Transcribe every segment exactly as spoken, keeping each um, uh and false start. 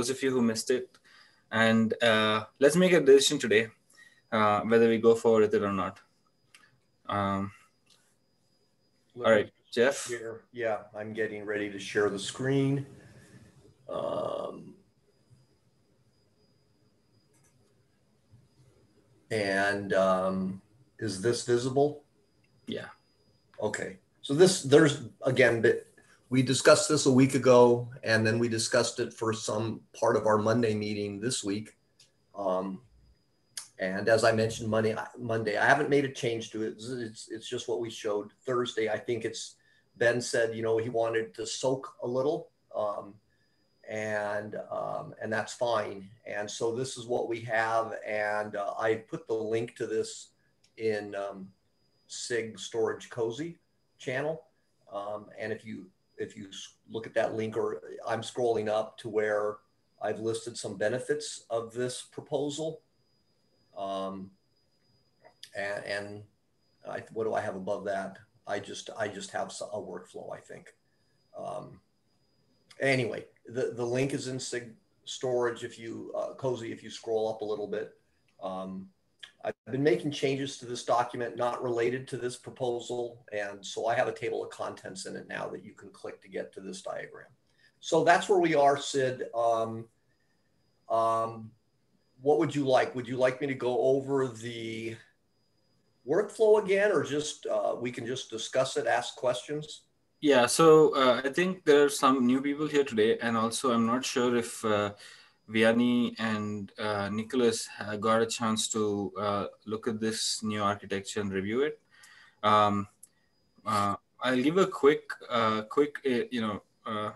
those of you who missed it. And uh, let's make a decision today, uh, whether we go forward with it or not. Um, all right, Jeff. Share. Yeah, I'm getting ready to share the screen. Um, and um, is this visible? Yeah. Okay. So this, there's, again, but we discussed this a week ago, and then we discussed it for some part of our Monday meeting this week. Um, and as I mentioned, Monday, Monday, I haven't made a change to it. It's, it's, it's just what we showed Thursday. I think it's, Ben said, you know, he wanted to soak a little, um, and, um, and that's fine. And so this is what we have. And uh, I put the link to this in um, SIG Storage COSI channel. Um, and if you, if you look at that link, or I'm scrolling up to where I've listed some benefits of this proposal. Um, and and I, what do I have above that? I just, I just have a workflow, I think. Um, anyway, the, the link is in SIG Storage. If you, uh, COSI, if you scroll up a little bit, um, I've been making changes to this document not related to this proposal. And so I have a table of contents in it now that you can click to get to this diagram. So that's where we are, Sid. Um, um, what would you like? Would you like me to go over the workflow again, or just uh, we can just discuss it, ask questions? Yeah, so uh, I think there are some new people here today. And also I'm not sure if uh, Vianney and uh, Nicholas got a chance to uh, look at this new architecture and review it. Um, uh, I'll give a quick, uh, quick, uh, you know, uh,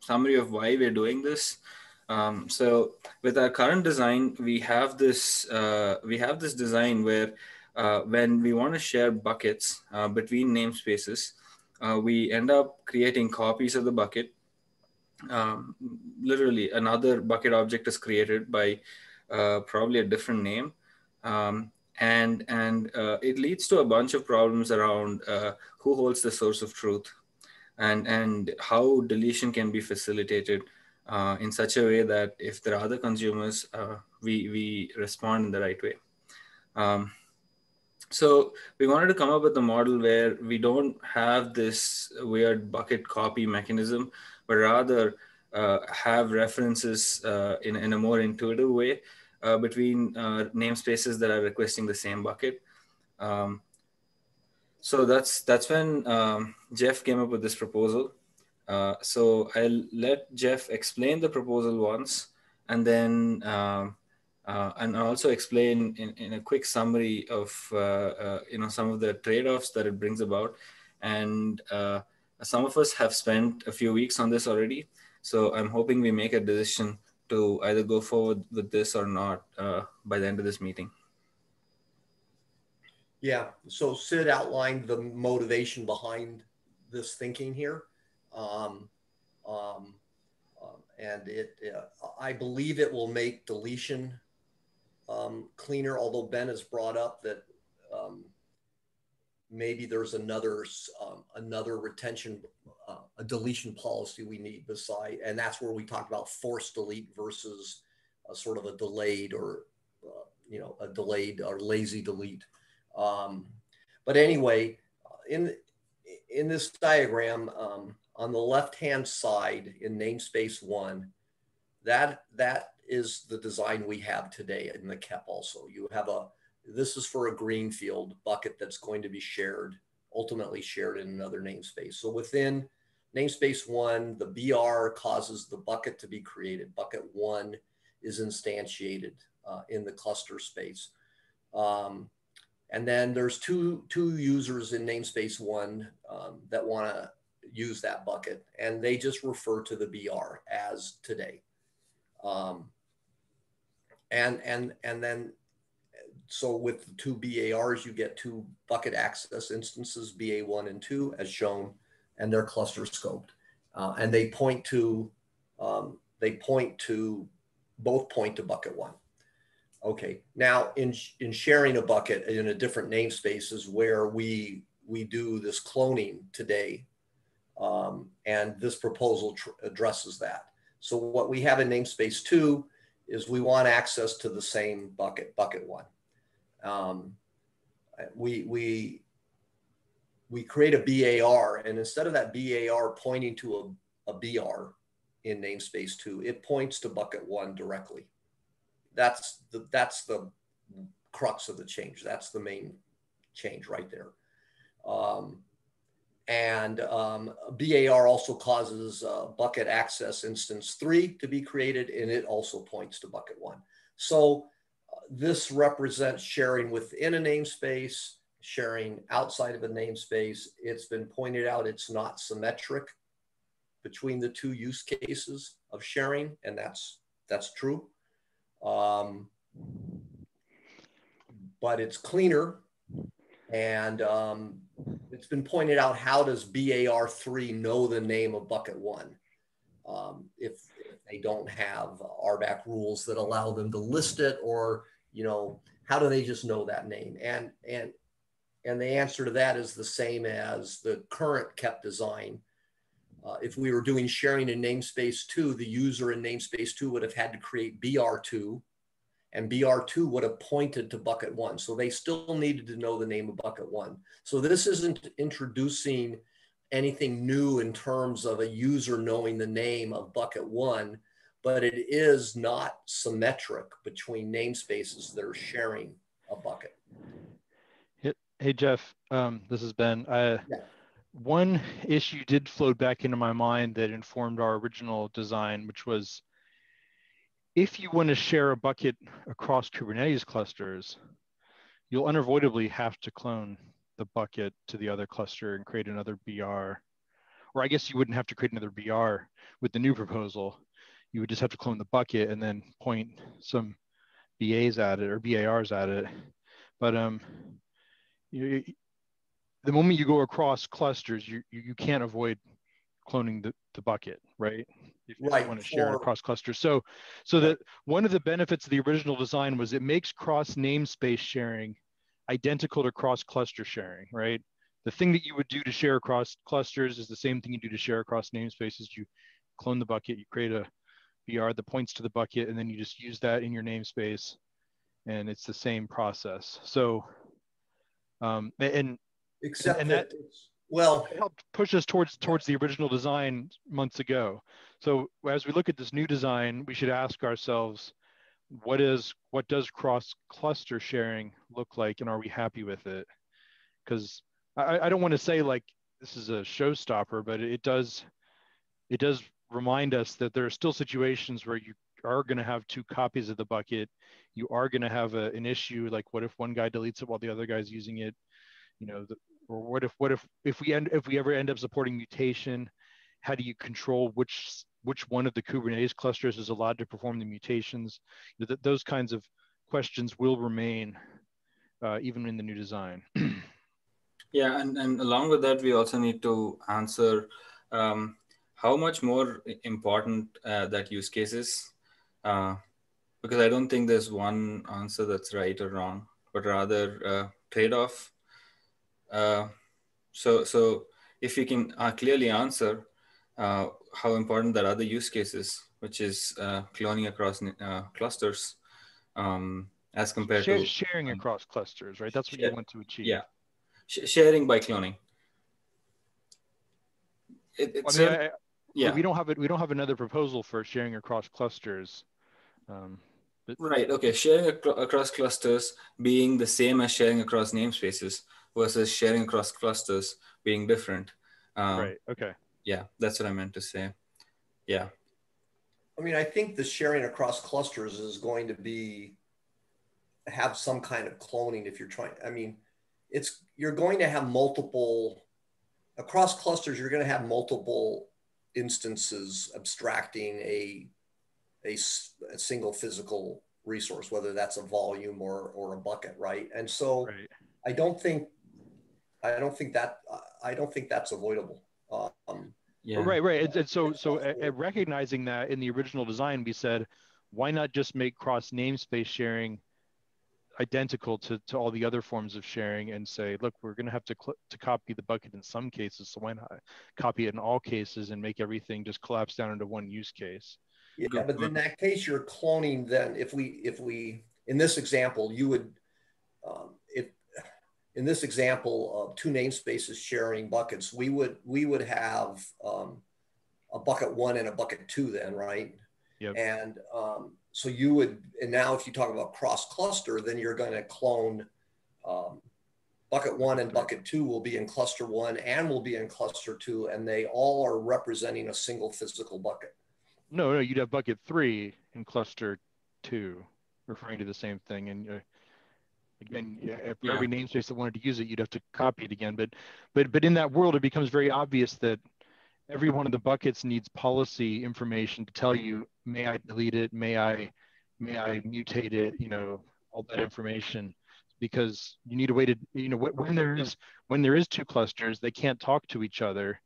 summary of why we're doing this. Um, so, with our current design, we have this, uh, we have this design where, uh, when we want to share buckets uh, between namespaces, uh, we end up creating copies of the bucket. Um, literally another bucket object is created by uh, probably a different name. Um, and and uh, it leads to a bunch of problems around uh, who holds the source of truth and, and how deletion can be facilitated uh, in such a way that if there are other consumers, uh, we, we respond in the right way. Um, so we wanted to come up with a model where we don't have this weird bucket copy mechanism, but rather uh, have references uh, in, in a more intuitive way uh, between uh, namespaces that are requesting the same bucket. Um, so that's, that's when um, Jeff came up with this proposal. Uh, so I'll let Jeff explain the proposal once, and then um, uh, and also explain in, in a quick summary of uh, uh, you know, some of the trade-offs that it brings about. And uh, some of us have spent a few weeks on this already, so I'm hoping we make a decision to either go forward with this or not uh, by the end of this meeting. Yeah, so Sid outlined the motivation behind this thinking here. Um, um, um, and it, uh, I believe it will make deletion um, cleaner, although Ben has brought up that um, maybe there's another um, another retention, uh, a deletion policy we need beside, and that's where we talked about forced delete versus a sort of a delayed or, uh, you know, a delayed or lazy delete. Um, but anyway, in, in this diagram, um, on the left-hand side in namespace one, that, that is the design we have today in the K E P also. You have a, this is for a greenfield bucket that's going to be shared, ultimately shared in another namespace. So within namespace one, the B R causes the bucket to be created. Bucket one is instantiated uh, in the cluster space. Um, and then there's two, two users in namespace one um, that want to use that bucket, and they just refer to the B R as today. Um, and, and, and then so with the two B A Rs, you get two bucket access instances, B A one and two, as shown, and they're cluster scoped. Uh, and they point to, um, they point to, both point to bucket one. Okay, now in, in sharing a bucket in a different namespace is where we, we do this cloning today. Um, and this proposal tr- addresses that. So what we have in namespace two is we want access to the same bucket, bucket one. Um, we, we, we create a B A R, and instead of that B A R pointing to a, a B R in namespace two, it points to bucket one directly. That's the, that's the crux of the change. That's the main change right there. Um, and um, B A R also causes uh, bucket access instance three to be created, and it also points to bucket one. So uh, this represents sharing within a namespace, sharing outside of a namespace. It's been pointed out it's not symmetric between the two use cases of sharing, and that's that's true. Um, but it's cleaner, and um, it's been pointed out, how does B A R three know the name of bucket one um, if they don't have R BAC rules that allow them to list it, or you know, how do they just know that name? And and and the answer to that is the same as the current K E P design. Uh, if we were doing sharing in namespace two, the user in namespace two would have had to create B R two, and B R two would have pointed to bucket one. So they still needed to know the name of bucket one. So this isn't introducing anything new in terms of a user knowing the name of bucket one, but it is not symmetric between namespaces that are sharing a bucket. Hey, Jeff, um, this is Ben. I, yeah. One issue did float back into my mind that informed our original design, which was, if you want to share a bucket across Kubernetes clusters, you'll unavoidably have to clone the bucket to the other cluster and create another B R. Or I guess you wouldn't have to create another B R with the new proposal. You would just have to clone the bucket and then point some B As at it, or B A Rs at it. But um, You, the moment you go across clusters, you, you, you can't avoid cloning the, the bucket, right? If you right. want to share or, across clusters. So, so that one of the benefits of the original design was it makes cross namespace sharing identical to cross cluster sharing, right? The thing that you would do to share across clusters is the same thing you do to share across namespaces. You clone the bucket, you create a B R that points to the bucket, and then you just use that in your namespace, and it's the same process. So, Um, and except and that, that well it helped push us towards towards the original design months ago. So as we look at this new design, we should ask ourselves, what is what does cross cluster sharing look like, and are we happy with it? Because I, I don't want to say like this is a showstopper, but it does it does remind us that there are still situations where you are going to have two copies of the bucket. You are going to have a, an issue, like what if one guy deletes it while the other guy's using it, you know, the, or what if what if if we end if we ever end up supporting mutation, how do you control which which one of the Kubernetes clusters is allowed to perform the mutations? Th those kinds of questions will remain uh, even in the new design. Yeah, and, and along with that, we also need to answer um, how much more important uh, that use case is. Uh, because I don't think there's one answer that's right or wrong, but rather uh, trade-off. Uh, so, so if you can uh, clearly answer uh, how important that other use cases, which is uh, cloning across uh, clusters, um, as compared Share, to sharing um, across clusters, right? That's what share, you want to achieve. Yeah, Sh sharing by cloning. It, it's, I mean, I, yeah, we don't have it. We don't have another proposal for sharing across clusters. Um, but right. Okay. Sharing ac across clusters being the same as sharing across namespaces versus sharing across clusters being different. Um, right. Okay. Yeah. That's what I meant to say. Yeah. I mean, I think the sharing across clusters is going to be, have some kind of cloning if you're trying. I mean, it's, you're going to have multiple across clusters. You're going to have multiple instances abstracting a A, a single physical resource, whether that's a volume or, or a bucket, right? And so right. I don't think, I don't think that, I don't think that's avoidable. Um, yeah. Right, right. And, and so, so at, at recognizing that in the original design, we said, why not just make cross namespace sharing identical to, to all the other forms of sharing and say, look, we're going to have to to copy the bucket in some cases. So why not copy it in all cases and make everything just collapse down into one use case? Yeah, but in that case, you're cloning then. If we, if we, in this example, you would, um, if, in this example of two namespaces sharing buckets, we would, we would have um, a bucket one and a bucket two then, right? Yep. And um, so you would, and now if you talk about cross cluster, then you're gonna clone um, bucket one and bucket two will be in cluster one and will be in cluster two, and they all are representing a single physical bucket. No, no, you'd have bucket three in cluster two, referring to the same thing. And uh, again, yeah, for yeah. every namespace that wanted to use it, you'd have to copy it again. But, but, but in that world, it becomes very obvious that every one of the buckets needs policy information to tell you, may I delete it? May I, may I mutate it? You know, all that information, because you need a way to, you know, when there is, when there is two clusters, they can't talk to each other.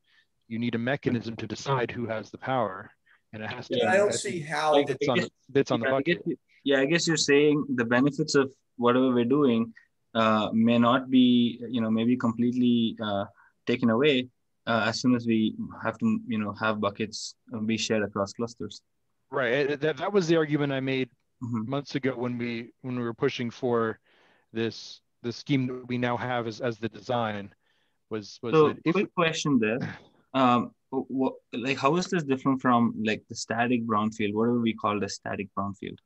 You need a mechanism to decide who has the power. And it has to yeah, be, I don't see how like, it's on, guess, it's on the bucket. I guess, yeah, I guess you're saying the benefits of whatever we're doing uh, may not be, you know, maybe completely uh, taken away uh, as soon as we have to, you know, have buckets be shared across clusters. Right. That, that was the argument I made mm-hmm. months ago when we when we were pushing for this the scheme that we now have as as the design was. was so, if quick question there. Um, What, like how is this different from like the static brownfield, whatever we call the static brownfield?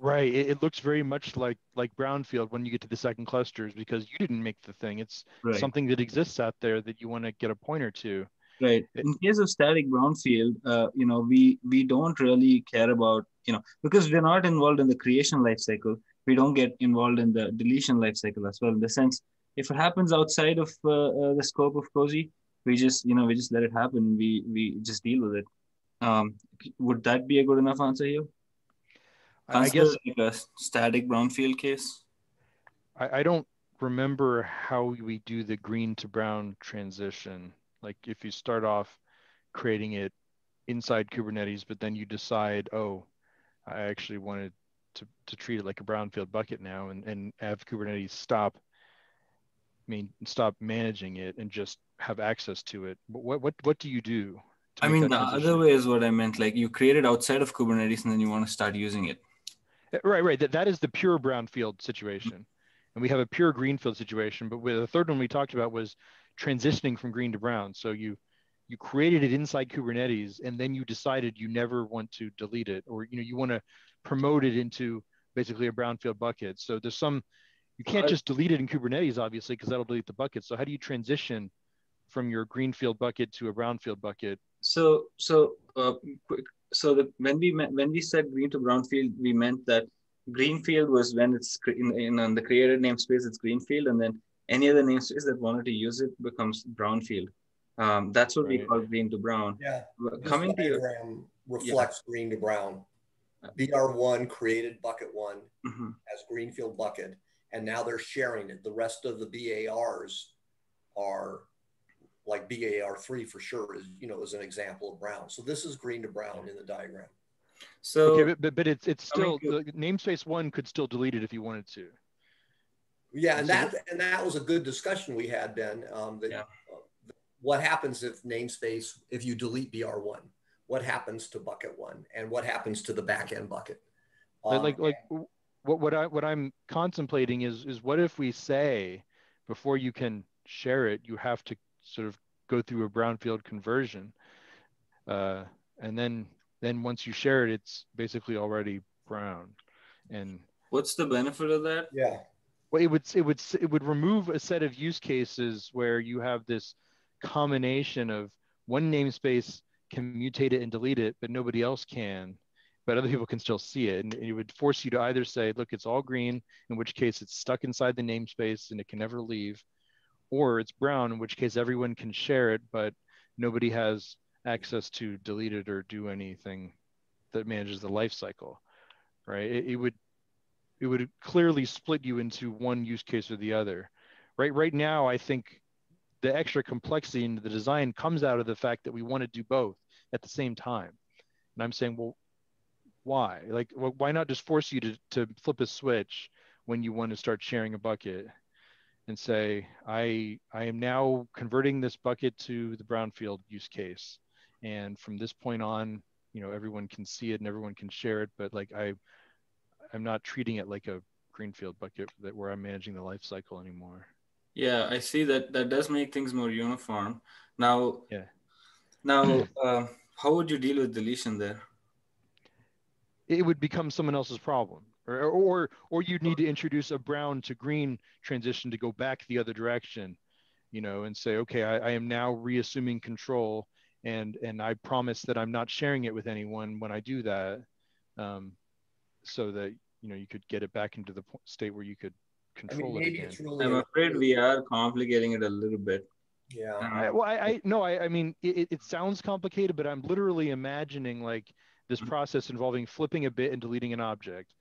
Right, it, it looks very much like like brownfield when you get to the second clusters, because you didn't make the thing. It's right. something that exists out there that you want to get a pointer to. Right. It, in case of static brownfield, uh, you know, we we don't really care about, you know, because we're not involved in the creation lifecycle. We don't get involved in the deletion lifecycle as well. In the sense, if it happens outside of uh, uh, the scope of COSI, we just, you know, we just let it happen. We we just deal with it. Um, would that be a good enough answer here? I guess like a static brownfield case. I, I don't remember how we do the green to brown transition. Like if you start off creating it inside Kubernetes, but then you decide, oh, I actually wanted to to treat it like a brownfield bucket now, and and have Kubernetes stop. I mean, stop managing it and just have access to it. What what what do you do? I mean, the other way is what I meant. Like you create it outside of Kubernetes and then you want to start using it. Right, right. That that is the pure brownfield situation, mm-hmm. and we have a pure greenfield situation. But with the third one we talked about was transitioning from green to brown. So you you created it inside Kubernetes and then you decided you never want to delete it, or you know you want to promote it into basically a brownfield bucket. So there's some. You can't just delete it in Kubernetes, obviously, because that'll delete the bucket. So how do you transition from your greenfield bucket to a brownfield bucket? So, so, uh, so the, when we met, when we said green to brownfield, we meant that greenfield was when it's in, in on the created namespace, it's greenfield, and then any other namespace that wanted to use it becomes brownfield. Um, that's what right. we call green to brown. Yeah. Coming to your reflects yeah. green to brown. B R one created bucket one mm-hmm. as greenfield bucket. And now they're sharing it. The rest of the B A Rs are like B A R three for sure is, you know, is an example of brown. So this is green to brown in the diagram. So, okay, but, but it's, it's still, I mean, the namespace one could still delete it if you wanted to. Yeah, and that, and that was a good discussion we had, Ben. Um, that, yeah. uh, what happens if namespace, if you delete B R one? What happens to bucket one? And what happens to the back end bucket? Um, like, like, What, what, I, what I'm contemplating is, is what if we say, before you can share it, you have to sort of go through a brownfield conversion. Uh, and then, then once you share it, it's basically already brown. And what's the benefit of that? Yeah. Well, it would, it would, it would remove a set of use cases where you have this combination of one namespace can mutate it and delete it, but nobody else can. But other people can still see it, and it would force you to either say, look, it's all green, in which case it's stuck inside the namespace and it can never leave, or it's brown, in which case everyone can share it, but nobody has access to delete it or do anything that manages the life cycle, right? It, it would it would clearly split you into one use case or the other. Right, right now, I think the extra complexity in the design comes out of the fact that we want to do both at the same time. And I'm saying, well, why? Like, well, why not just force you to, to flip a switch when you want to start sharing a bucket and say, I, I am now converting this bucket to the brownfield use case. And from this point on, you know, everyone can see it and everyone can share it, but like I, I'm not treating it like a greenfield bucket that where I'm managing the life cycle anymore. Yeah, I see that. That does make things more uniform. Now, yeah. Now, uh, how would you deal with deletion there? It would become someone else's problem, or or or you'd need to introduce a brown to green transition to go back the other direction, you know, and say, okay, I, I am now reassuming control, and and I promise that I'm not sharing it with anyone when I do that, um, so that you know you could get it back into the state where you could control I mean, maybe it. Again. It's really I'm afraid we are complicating it a little bit. Yeah. I, well, I, I no, I I mean it, it sounds complicated, but I'm literally imagining like this process involving flipping a bit and deleting an object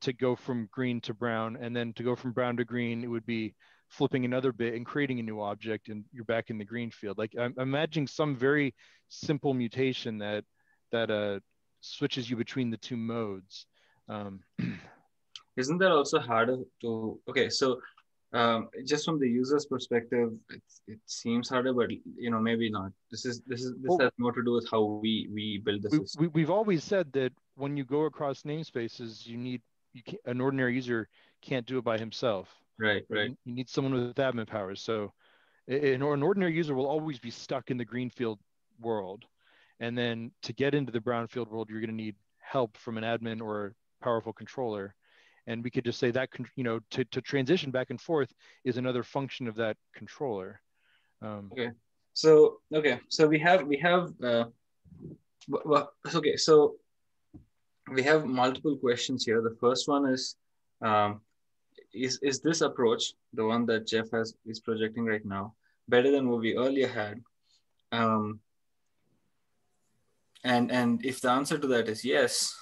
to go from green to brown, and then to go from brown to green, it would be flipping another bit and creating a new object, and you're back in the green field. Like I'm imagining some very simple mutation that that uh, switches you between the two modes. Um, Isn't that also harder to, okay, so um, just from the user's perspective, it, it seems harder, but you know, maybe not. This is this is this well, has more to do with how we we build the we, system. We, we've always said that when you go across namespaces, you need you can't, an ordinary user can't do it by himself. Right, right. You, you need someone with admin powers. So, an, an ordinary user will always be stuck in the greenfield world, and then to get into the brownfield world, you're going to need help from an admin or a powerful controller. And we could just say that, you know, to, to transition back and forth is another function of that controller. Um, okay. So, okay. So we have, we have, uh, well, okay. So we have multiple questions here. The first one is, um, is, is this approach, the one that Jeff has is projecting right now, better than what we earlier had? Um, and, and if the answer to that is yes,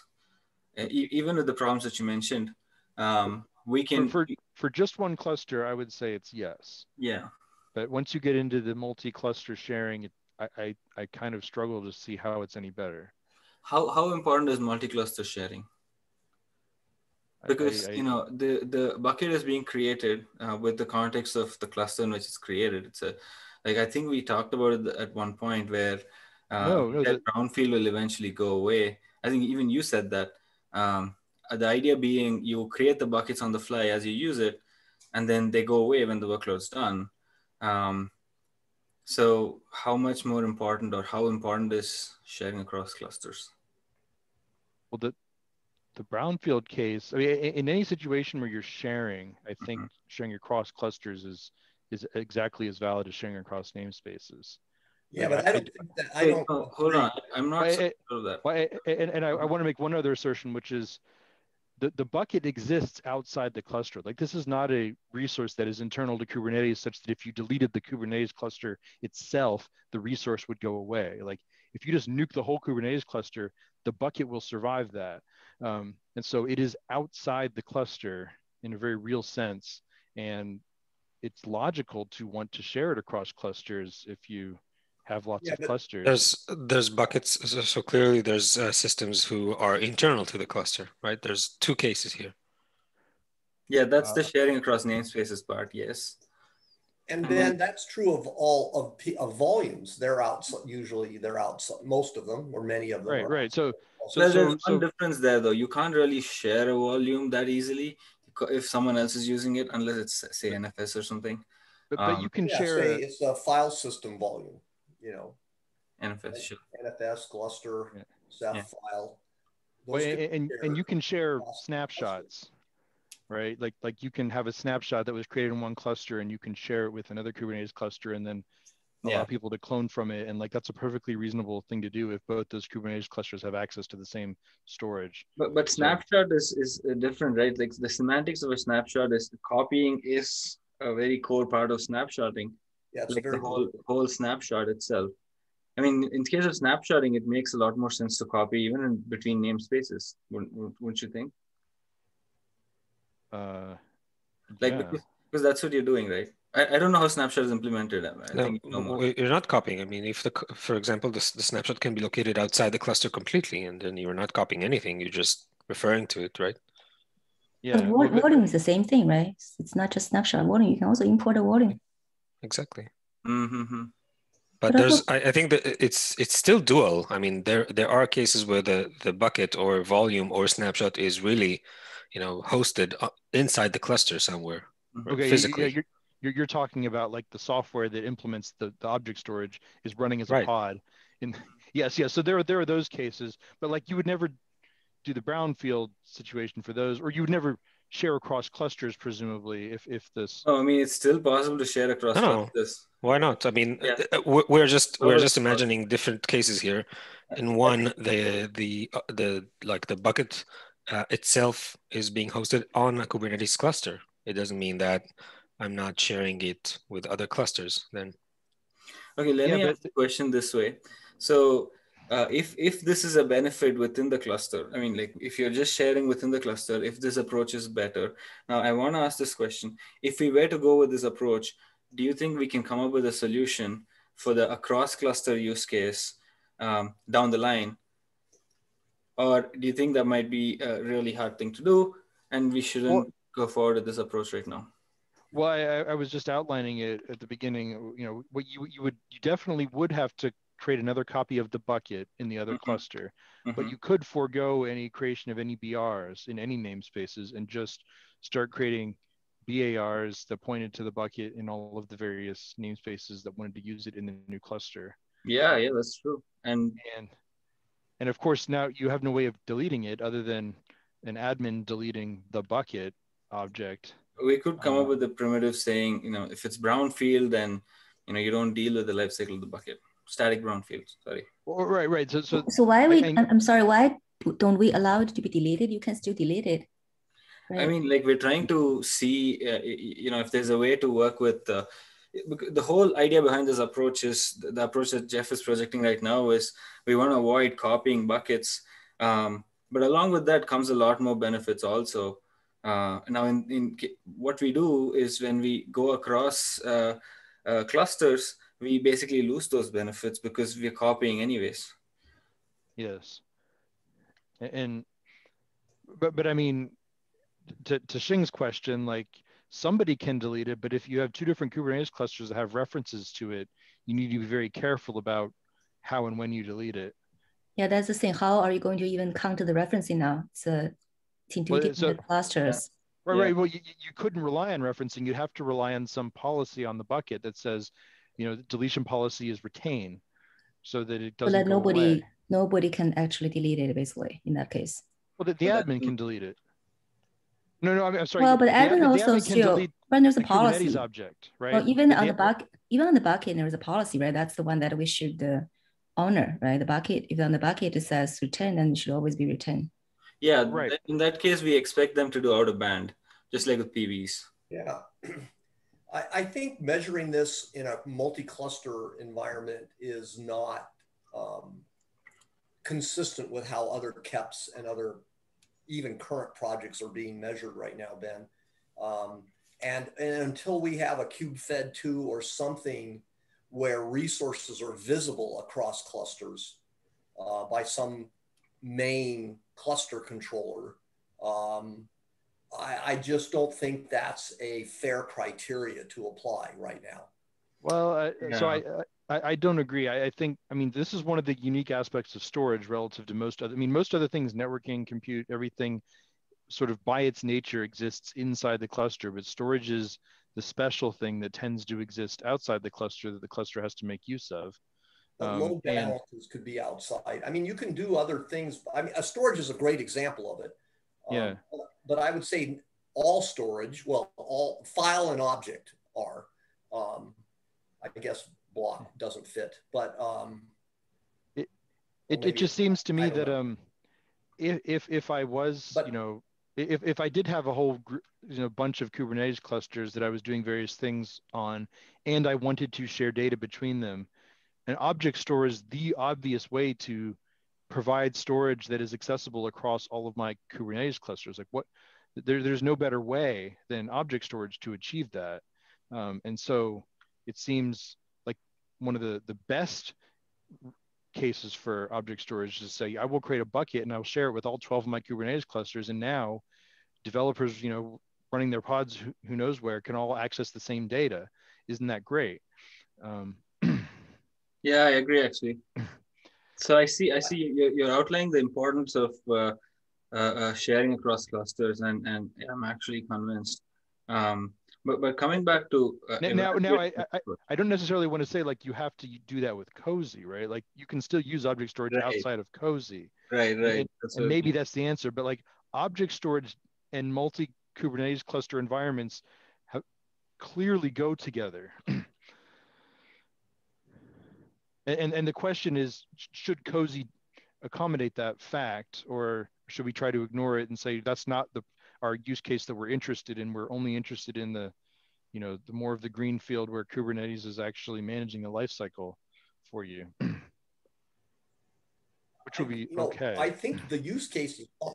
even with the problems that you mentioned, Um, we can for, for for just one cluster, I would say it's yes. Yeah. But once you get into the multi-cluster sharing, I, I I kind of struggle to see how it's any better. How how important is multi-cluster sharing? Because I, I, you know the the bucket is being created uh, with the context of the cluster in which it's created. It's a like I think we talked about it at one point where um, no, no, that brownfield will eventually go away. I think even you said that. Um, The idea being you create the buckets on the fly as you use it, and then they go away when the workload's done. Um, so how much more important or how important is sharing across clusters? Well, the, the brownfield case, I mean, in any situation where you're sharing, I think mm-hmm. sharing across clusters is, is exactly as valid as sharing across namespaces. Yeah, but I don't think that, I don't. Oh, hold on, I'm not I, sure of that. I, and and I, I want to make one other assertion, which is, The, the bucket exists outside the cluster. Like this is not a resource that is internal to Kubernetes such that if you deleted the Kubernetes cluster itself, the resource would go away. Like if you just nuke the whole Kubernetes cluster, the bucket will survive that. Um, and so it is outside the cluster in a very real sense. And it's logical to want to share it across clusters if you have lots yeah, of clusters. There's there's buckets. So, so clearly there's uh, systems who are internal to the cluster, right? There's two cases here. Yeah, that's uh, the sharing across namespaces part, yes. And then mm-hmm. that's true of all of, of volumes. They're outside, usually they're outside, most of them or many of them. Right, right. So, so there's so, one so, difference there though. You can't really share a volume that easily if someone else is using it, unless it's say N F S or something. But, um, but you can yeah, share- say it's a file system volume. You know, N F S, sure. N F S cluster, yeah. Ceph yeah. file. Well, and, and you can share snapshots, right? Like like you can have a snapshot that was created in one cluster and you can share it with another Kubernetes cluster and then yeah. allow people to clone from it. And like that's a perfectly reasonable thing to do if both those Kubernetes clusters have access to the same storage. But but snapshot is, is different, right? Like the semantics of a snapshot is copying is a very core part of snapshotting. Yeah, like the whole, whole snapshot itself. I mean, in case of snapshotting, it makes a lot more sense to copy even in between namespaces, wouldn't, wouldn't you think? Uh, like, yeah. because, because that's what you're doing, right? I, I don't know how snapshot is implemented. I no, think you know more. You're not copying. I mean, if the, for example, the, the snapshot can be located outside the cluster completely, and then you're not copying anything, you're just referring to it, right? Yeah. But volume, volume is the same thing, right? It's not just snapshot volume. You can also import a volume. Exactly. Mm-hmm. But there's, I, I think that it's it's still dual. I mean, there there are cases where the the bucket or volume or snapshot is really, you know, hosted inside the cluster somewhere. Okay, physically. Yeah, you're, you're you're talking about like the software that implements the, the object storage is running as a right. pod. In yes, yes. So there are there are those cases, but like you would never do the brownfield situation for those, or you would never share across clusters, presumably, if if this. Oh, I mean, it's still possible to share across clusters. Why not? I mean, yeah. we're just we're just imagining different cases here. In one, the the the like the bucket uh, itself is being hosted on a Kubernetes cluster. It doesn't mean that I'm not sharing it with other clusters. Then, okay, let yeah, me ask the question this way. So, uh, if if this is a benefit within the cluster, I mean, like if you're just sharing within the cluster, if this approach is better. Now, I want to ask this question: if we were to go with this approach, do you think we can come up with a solution for the across cluster use case um, down the line, or do you think that might be a really hard thing to do, and we shouldn't well, go forward with this approach right now? Well, I, I was just outlining it at the beginning. You know, what you you would you definitely would have to create another copy of the bucket in the other mm-hmm. cluster, mm-hmm. but you could forego any creation of any B Rs in any namespaces and just start creating B A Rs that pointed to the bucket in all of the various namespaces that wanted to use it in the new cluster. Yeah, yeah, that's true. And and, and of course, now you have no way of deleting it other than an admin deleting the bucket object. We could come um, up with a primitive saying, you know, if it's brownfield, then, you know, you don't deal with the lifecycle of the bucket. Static brownfield, sorry. Oh, right, right. So, so, so why we, I, I'm sorry, why don't we allow it to be deleted? You can still delete it. Right. I mean, like we're trying to see, uh, you know, if there's a way to work with uh, the whole idea behind this approach is the approach that Jeff is projecting right now is we want to avoid copying buckets. Um, but along with that comes a lot more benefits also. Uh, now, in, in what we do is when we go across uh, uh, clusters, we basically lose those benefits because we're copying anyways. Yes. And, but, but I mean, To, to Shing's question, like somebody can delete it, but if you have two different Kubernetes clusters that have references to it, you need to be very careful about how and when you delete it. Yeah, that's the thing. How are you going to even count the referencing now? It's a two well, different so, clusters. Yeah. Right, yeah. right. Well, you, you couldn't rely on referencing. You'd have to rely on some policy on the bucket that says, you know, the deletion policy is retain so that it doesn't so that nobody, away. Nobody can actually delete it, basically, in that case. Well, the, the so admin that, can delete it. No, no, I'm sorry. Well, but the admin, admin also still, when there's a the policy, Kubernetes object, right? Well, even on the bucket, even on the bucket, there's a policy, right? That's the one that we should uh, honor, right? The bucket, if on the bucket it says return, then it should always be returned. Yeah, right. Th in that case, we expect them to do out of band, just like with P Vs. Yeah, I, I think measuring this in a multi-cluster environment is not um, consistent with how other K E Ps and other even current projects are being measured right now, Ben. Um, and, and until we have a KubeFed two or something where resources are visible across clusters uh, by some main cluster controller, um, I, I just don't think that's a fair criteria to apply right now. Well, I, yeah. so I, I, I don't agree. I, I think, I mean, this is one of the unique aspects of storage relative to most other, I mean, most other things, networking, compute, everything sort of by its nature exists inside the cluster, but storage is the special thing that tends to exist outside the cluster that the cluster has to make use of. Um, load balances could be outside. I mean, you can do other things. I mean, a storage is a great example of it. Um, yeah. But I would say all storage, well, all file and object are, um, I guess block doesn't fit, but um, it it, maybe, it just seems to me that know. um, if, if if I was but, you know if if I did have a whole you know bunch of Kubernetes clusters that I was doing various things on, and I wanted to share data between them, an object store is the obvious way to provide storage that is accessible across all of my Kubernetes clusters. Like what there there's no better way than object storage to achieve that, um, and so. It seems like one of the, the best cases for object storage is to say, I will create a bucket and I'll share it with all twelve of my Kubernetes clusters. And now developers, you know, running their pods, who, who knows where, can all access the same data. Isn't that great? Um, Yeah, I agree, actually. So I see, I see you're, you're outlining the importance of uh, uh, sharing across clusters, and and I'm actually convinced. Um, But, but coming back to uh, now, now, now I, I I don't necessarily want to say like you have to do that with COSI, right? Like you can still use object storage right. outside of COSI, right? Right. And, that's and maybe that's the answer. But like object storage and multi Kubernetes cluster environments have clearly go together. and, and and the question is, should COSI accommodate that fact, or should we try to ignore it and say that's not the our use case that we're interested in? We're only interested in the, you know, the more of the green field where Kubernetes is actually managing the lifecycle for you, which will be no, okay. I think the use case, oh,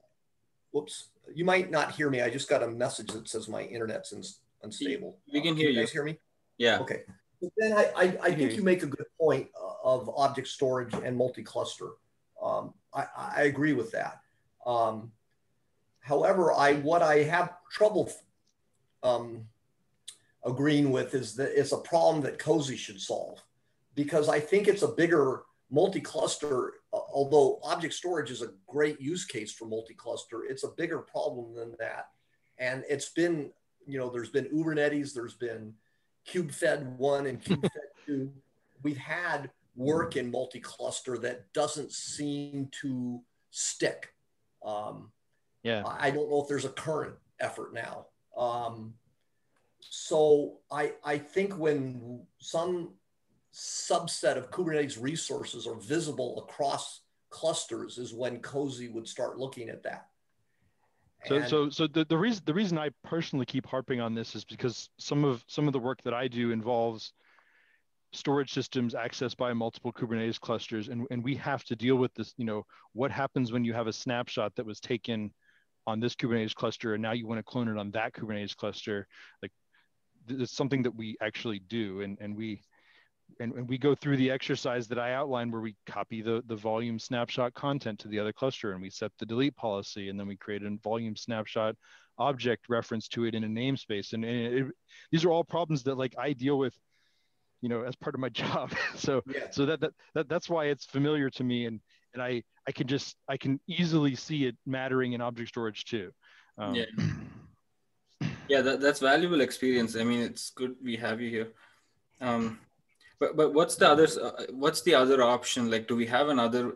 whoops, you might not hear me. I just got a message that says my internet's in, unstable. We can uh, hear you. You guys hear me? Yeah. Okay. Then I, I, I think you make a good point of object storage and multi-cluster. Um, I, I agree with that. Um, However, I what I have trouble um, agreeing with is that it's a problem that COSI should solve, because I think it's a bigger multi-cluster, although object storage is a great use case for multi-cluster, it's a bigger problem than that. And it's been, you know, there's been Kubernetes, there's been KubeFed one and KubeFed two. We've had work in multi-cluster that doesn't seem to stick. Um, Yeah, I don't know if there's a current effort now. Um, so I, I think when some subset of Kubernetes resources are visible across clusters is when COSI would start looking at that. And so so, so the, the, reason, the reason I personally keep harping on this is because some of, some of the work that I do involves storage systems accessed by multiple Kubernetes clusters. And, and we have to deal with this, you know, what happens when you have a snapshot that was taken on this Kubernetes cluster, and now you want to clone it on that Kubernetes cluster. Like, it's something that we actually do, and and we and, and we go through the exercise that I outlined, where we copy the the volume snapshot content to the other cluster, and we set the delete policy, and then we create a volume snapshot object reference to it in a namespace. And, and it, these are all problems that like I deal with, you know, as part of my job. So yeah. so that, that that that's why it's familiar to me, and and I I can just I can easily see it mattering in object storage too. Um, yeah, yeah, that, that's valuable experience. I mean, it's good we have you here. Um, but but what's the other uh, what's the other option? Like, do we have another?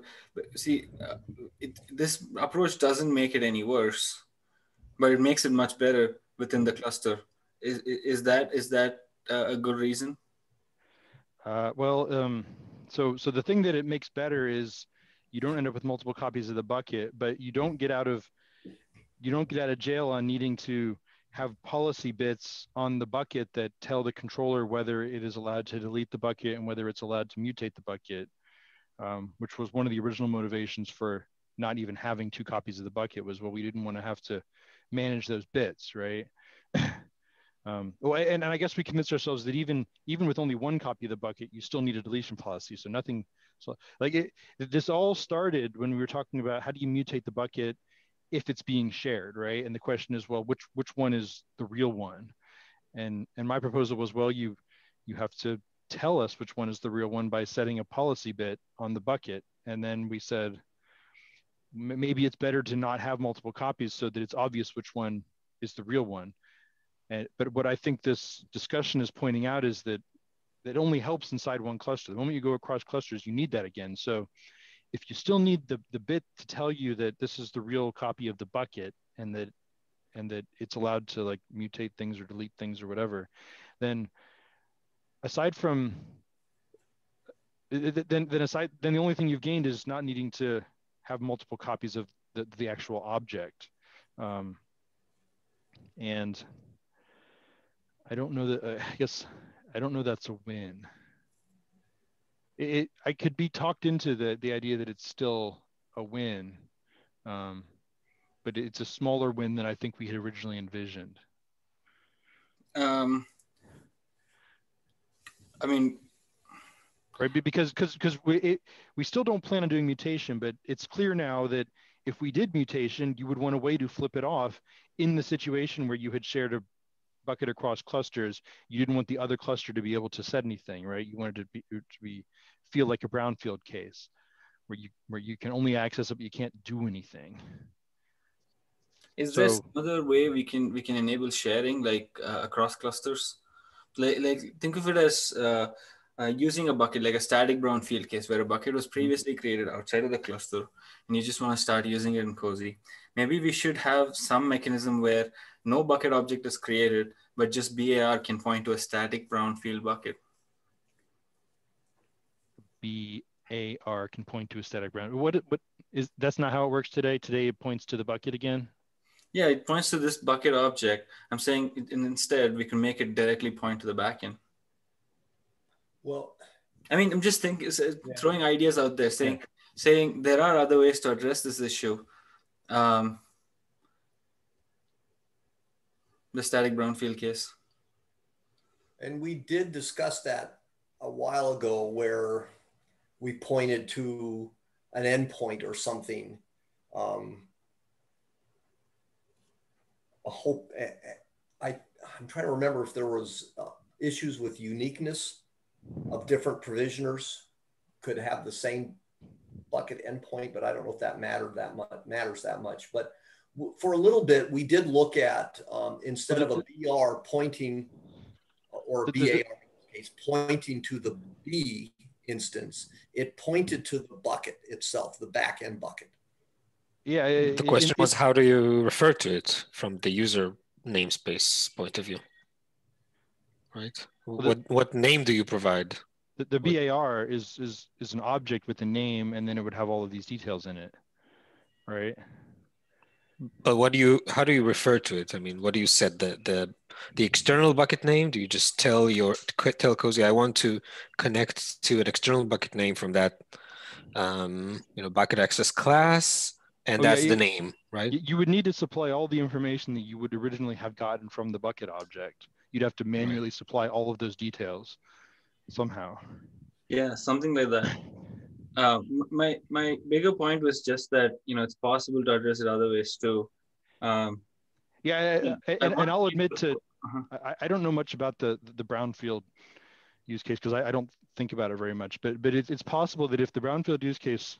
See, uh, it, this approach doesn't make it any worse, but it makes it much better within the cluster. Is is that is that uh, a good reason? Uh, well, um, so so the thing that it makes better is you don't end up with multiple copies of the bucket, but you don't get out of you don't get out of jail on needing to have policy bits on the bucket that tell the controller whether it is allowed to delete the bucket and whether it's allowed to mutate the bucket, um, which was one of the original motivations for not even having two copies of the bucket was, well, we didn't want to have to manage those bits, right? Um, oh, and, and I guess we convinced ourselves that even even with only one copy of the bucket, you still need a deletion policy. So nothing, so like it, this all started when we were talking about how do you mutate the bucket if it's being shared, right? And the question is, well, which which one is the real one? And and my proposal was, well, you you have to tell us which one is the real one by setting a policy bit on the bucket. And then we said maybe it's better to not have multiple copies so that it's obvious which one is the real one. And, but what I think this discussion is pointing out is that that only helps inside one cluster. The moment you go across clusters, you need that again. So if you still need the, the bit to tell you that this is the real copy of the bucket and that and that it's allowed to like mutate things or delete things or whatever, then aside from then then aside then the only thing you've gained is not needing to have multiple copies of the, the actual object. Um, and I don't know that, uh, I guess, I don't know that's a win. It, it, I could be talked into the, the idea that it's still a win, um, but it's a smaller win than I think we had originally envisioned. Um, I mean, right, because cause, cause we, it, we still don't plan on doing mutation, but it's clear now that if we did mutation, you would want a way to flip it off in the situation where you had shared a bucket across clusters. You didn't want the other cluster to be able to set anything, right? You wanted to be, to be feel like a brownfield case where you where you can only access it, but you can't do anything. Is so, there another way we can we can enable sharing like uh, across clusters? Like, like think of it as uh, uh, using a bucket, like a static brownfield case where a bucket was previously created outside of the cluster, and you just want to start using it in COSI. Maybe we should have some mechanism where no bucket object is created, but just B A R can point to a static brownfield bucket. B A R can point to a static brownfield. What? What is? That's not how it works today. Today it points to the bucket again. Yeah, it points to this bucket object. I'm saying, and instead we can make it directly point to the backend. Well, I mean, I'm just thinking, throwing yeah. ideas out there, saying yeah. saying there are other ways to address this issue. Um, the static brownfield case. And we did discuss that a while ago, where we pointed to an endpoint or something. Um, I hope I I'm trying to remember if there was uh, issues with uniqueness of different provisioners could have the same bucket endpoint, but I don't know if that mattered that much matters that much. But for a little bit, we did look at um, instead of a B R pointing or B A R case pointing to the B instance, it pointed to the bucket itself, the back end bucket. Yeah. It, the question it, was, how do you refer to it from the user namespace point of view, right? Well, what the, what name do you provide? The, the B A R is is is an object with a name, and then it would have all of these details in it, right? But what do you? How do you refer to it? I mean, what do you set the the the external bucket name? Do you just tell your tell COSI, I want to connect to an external bucket name from that, um, you know, bucket access class? And oh, that's yeah, the name, right? You would need to supply all the information that you would originally have gotten from the bucket object. You'd have to manually right. supply all of those details somehow. Yeah, something like that. Uh, my, my bigger point was just that, you know, it's possible to address it other ways too. Um, yeah, I, I, I, and, and I'll admit to, uh-huh. I, I don't know much about the, the brownfield use case because I, I don't think about it very much, but, but it, it's possible that if the brownfield use case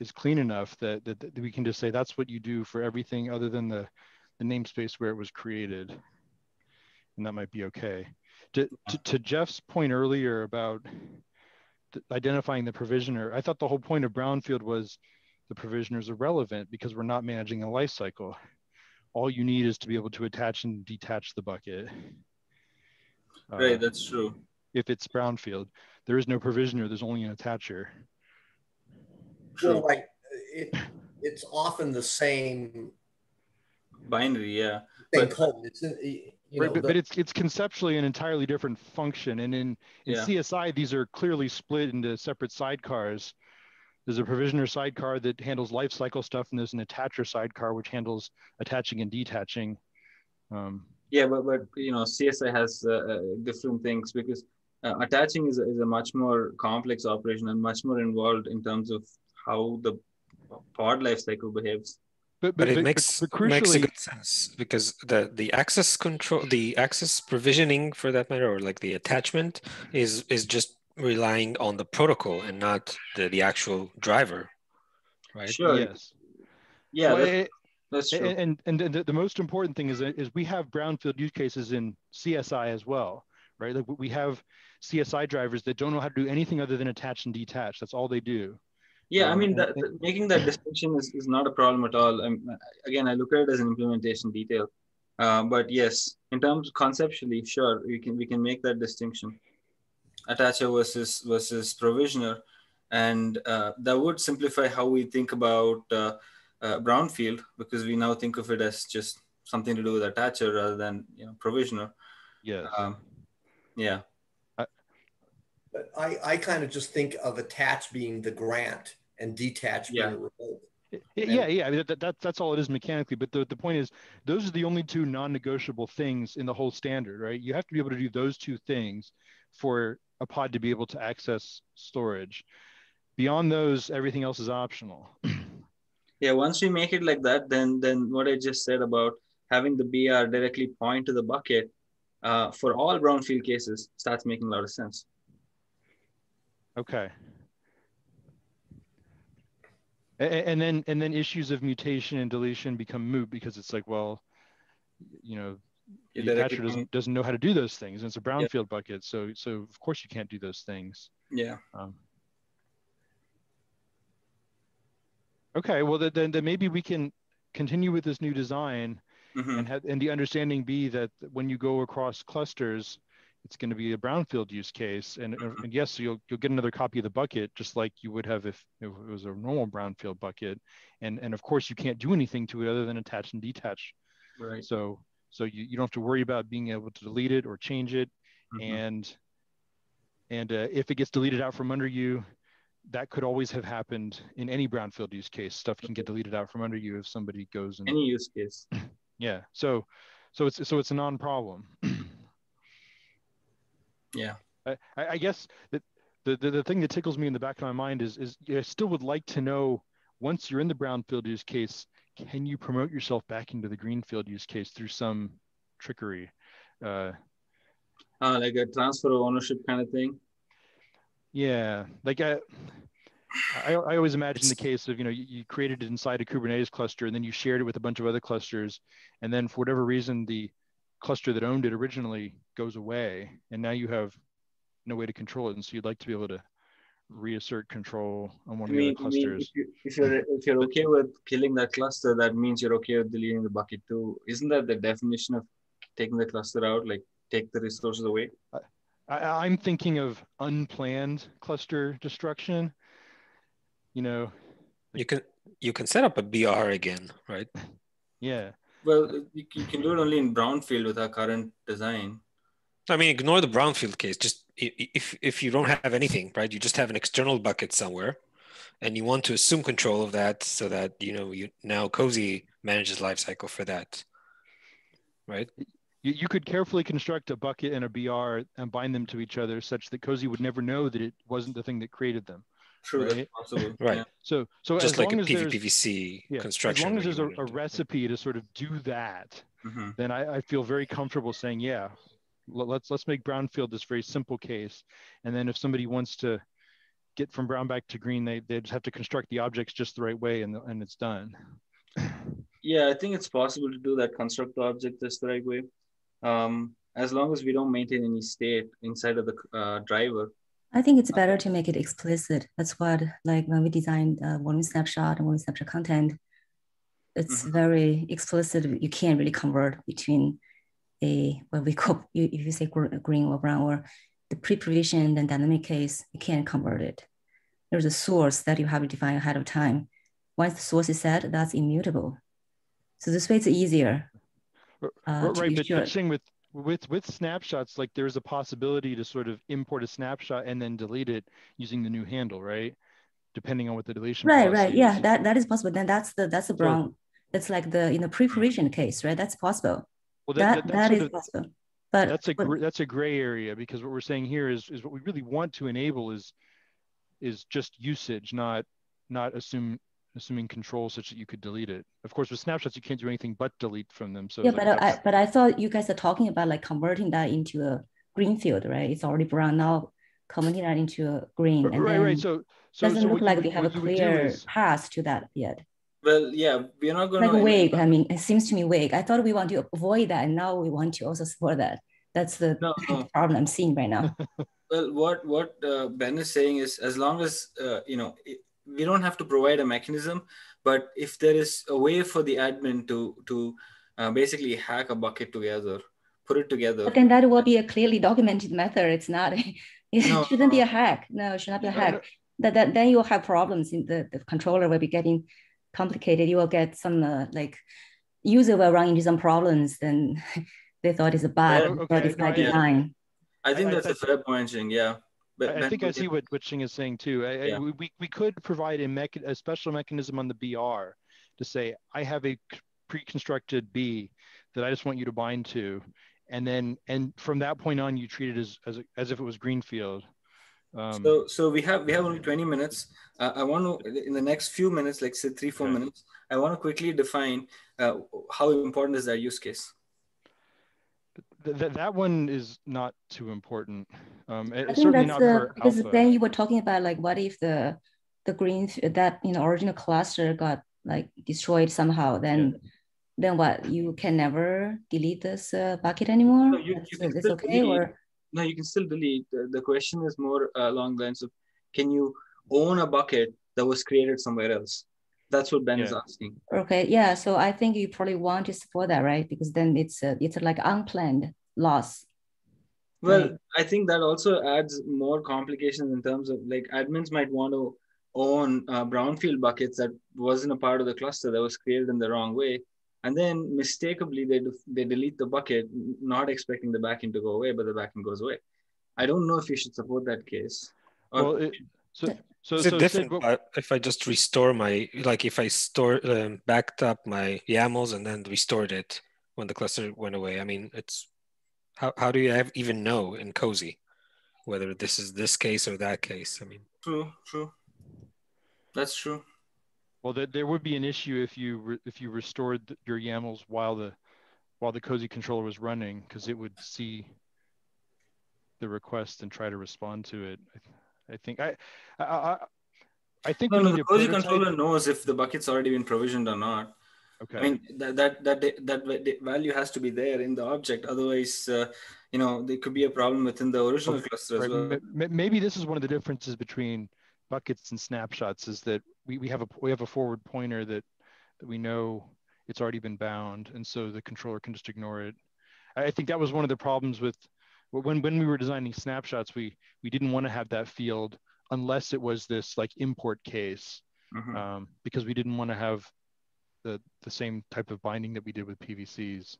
is clean enough that, that, that we can just say that's what you do for everything other than the, the namespace where it was created. And that might be okay. To, to, to Jeff's point earlier about identifying the provisioner, I thought the whole point of brownfield was the provisioners are relevant because we're not managing a life cycle. All you need is to be able to attach and detach the bucket. Right, uh, that's true. If it's brownfield, there is no provisioner, there's only an attacher. True. Well, like it, it's often the same binary, yeah. But, code. It's, you know, right, but, the, but it's it's conceptually an entirely different function, and in, in yeah. C S I these are clearly split into separate sidecars. There's a provisioner sidecar that handles lifecycle stuff, and there's an attacher sidecar which handles attaching and detaching. Um, yeah, but but you know C S I has uh, different things because uh, attaching is is a much more complex operation and much more involved in terms of how the pod life cycle behaves. But, but, but it but, makes, but crucially, makes a good sense because the, the access control, the access provisioning for that matter, or like the attachment is, is just relying on the protocol and not the, the actual driver, right? Sure, yes. Yeah, well, that's, it, that's true. And, and, and the, the most important thing is, is we have brownfield use cases in C S I as well, right? Like we have C S I drivers that don't know how to do anything other than attach and detach. That's all they do. Yeah, I mean, that, that making that distinction is, is not a problem at all. I'm, again, I look at it as an implementation detail. Uh, but yes, in terms of conceptually, sure, we can we can make that distinction, attacher versus versus provisioner, and uh, that would simplify how we think about uh, uh, brownfield because we now think of it as just something to do with attacher rather than you know provisioner. Yeah. Um, yeah. I, but I I kind of just think of attach being the grant. And detach yeah. being remote. Yeah, yeah. I mean, that, that, that's all it is mechanically. But the, the point is, those are the only two non-negotiable things in the whole standard, right? You have to be able to do those two things for a pod to be able to access storage. Beyond those, everything else is optional. Yeah, once we make it like that, then, then what I just said about having the B R directly point to the bucket uh, for all brownfield cases starts making a lot of sense. Okay. And, and then and then issues of mutation and deletion become moot because it's like, well, you know, yeah, the patcher doesn't doesn't know how to do those things. And it's a brownfield yeah. bucket, so so of course you can't do those things. Yeah. Um, okay. Well, then then maybe we can continue with this new design, mm-hmm. and have and the understanding be that when you go across clusters, it's going to be a brownfield use case, and, mm-hmm. and yes, so you'll you'll get another copy of the bucket just like you would have if it was a normal brownfield bucket, and and of course you can't do anything to it other than attach and detach. Right. So so you, you don't have to worry about being able to delete it or change it, mm-hmm. and and uh, if it gets deleted out from under you, that could always have happened in any brownfield use case. Stuff can get deleted out from under you if somebody goes and any use case. Yeah. So so it's so it's a non-problem. Yeah, I, I guess that the, the the thing that tickles me in the back of my mind is is I still would like to know, once you're in the brownfield use case, can you promote yourself back into the greenfield use case through some trickery, uh, uh, like a transfer of ownership kind of thing? Yeah, like I I, I always imagine the case of, you know, you, you created it inside a Kubernetes cluster and then you shared it with a bunch of other clusters, and then for whatever reason the cluster that owned it originally goes away, and now you have no way to control it, and so you'd like to be able to reassert control on one I mean, of the other clusters. I mean, if, you, if you're if you're okay with killing that cluster, that means you're okay with deleting the bucket too. Isn't that the definition of taking the cluster out, like take the resources away? I, I, I'm thinking of unplanned cluster destruction. You know, like, you can you can set up a B R again, right? Yeah. Well, you can do it only in brownfield with our current design. I mean, ignore the brownfield case. Just if, if you don't have anything, right? You just have an external bucket somewhere, and you want to assume control of that so that, you know, you now COSI manages lifecycle for that, right? You, you could carefully construct a bucket and a B R and bind them to each other such that COSI would never know that it wasn't the thing that created them. True, right? Right. Yeah. So, so just as like long a as P V P V C yeah, construction. As long as there's a, a recipe to sort of do that, mm-hmm. then I, I feel very comfortable saying, yeah, let's let's make brownfield this very simple case, and then if somebody wants to get from brown back to green, they they just have to construct the objects just the right way, and and it's done. Yeah, I think it's possible to do that. Construct the object just the right way, um, as long as we don't maintain any state inside of the uh, driver. I think it's better to make it explicit. That's what, like when we designed uh, volume snapshot and volume snapshot content, it's mm-hmm. very explicit. You can't really convert between a, what we call, if you say green or brown, or the pre-provisioned and dynamic case, you can't convert it. There's a source that you have to define ahead of time. Once the source is set, that's immutable. So this way it's easier. Uh, right, but you're saying with With with snapshots, like there's a possibility to sort of import a snapshot and then delete it using the new handle, right? Depending on what the deletion. Right, right, is. Yeah, that that is possible. Then that's the that's the brown. Well, it's like the in the pre-provision case, right? That's possible. Well, that that, that, that is of, possible. But that's a but, that's a gray area, because what we're saying here is is what we really want to enable is is just usage, not not assume. assuming control such that you could delete it. Of course, with snapshots, you can't do anything but delete from them. So yeah, like but, I, but I thought you guys are talking about like converting that into a green field, right? It's already brown, now converting that into a green. And right, right. So, so doesn't so look like you, we have a clear is... path to that yet. Well, yeah, we're not going like to- Like vague, I mean, it seems to me vague. I thought we want to avoid that, and now we want to also support that. That's the no, no. problem I'm seeing right now. Well, what, what uh, Ben is saying is, as long as, uh, you know, it, we don't have to provide a mechanism, but if there is a way for the admin to to uh, basically hack a bucket together, put it together. But then that will be a clearly documented method. It's not, it no, shouldn't no. be a hack. No, it should not be a no, hack. No. That, that, then you'll have problems in the, the controller will be getting complicated. You will get some uh, like user will run into some problems. Then they thought it's a bug, oh, okay. but it's not design. Yeah. I think I, that's I, a fair point, Jing, yeah. But I think I see what, what Shing is saying too. I, yeah. I, we, we could provide a, mecha a special mechanism on the B R to say, I have a pre-constructed B that I just want you to bind to. And then, and from that point on, you treat it as, as, as if it was greenfield. Um, so so we have we have only twenty minutes. Uh, I want to, in the next few minutes, like say three, four okay. minutes, I want to quickly define uh, how important is that use case. Th that one is not too important. Um, I think that's not the, because alpha. Then you were talking about like, what if the the green that you know original cluster got like destroyed somehow? Then yeah. then what? You can never delete this uh, bucket anymore. No, you, you is this okay? Delete. Or no, you can still delete. The, the question is more uh, along the lines of, can you own a bucket that was created somewhere else? That's what Ben yeah. is asking. Okay, yeah. So I think you probably want to support that, right? Because then it's a, it's a like unplanned loss. Well, right? I think that also adds more complications in terms of like admins might want to own uh, brownfield buckets that wasn't a part of the cluster, that was created in the wrong way, and then mistakenly they they delete the bucket, not expecting the backend to go away, but the backend goes away. I don't know if you should support that case. Or well, it, so. So it's so, different so, but if I just restore my, like if I store, um, backed up my YAMLs and then restored it when the cluster went away. I mean, it's, how, how do you have, even know in COSI whether this is this case or that case? I mean. True, true. That's true. Well, there, there would be an issue if you, re, if you restored your YAMLs while the, while the COSI controller was running, because it would see the request and try to respond to it. I think I, I, I think no, we no, need the COSI controller knows if the bucket's already been provisioned or not. Okay. I mean that that that that value has to be there in the object. Otherwise, uh, you know, there could be a problem within the original okay. cluster right. as well. Maybe this is one of the differences between buckets and snapshots, is that we we have a we have a forward pointer that that we know it's already been bound, and so the controller can just ignore it. I think that was one of the problems with. When, when we were designing snapshots, we, we didn't want to have that field unless it was this like import case, mm-hmm. um, because we didn't want to have the, the same type of binding that we did with P V Cs.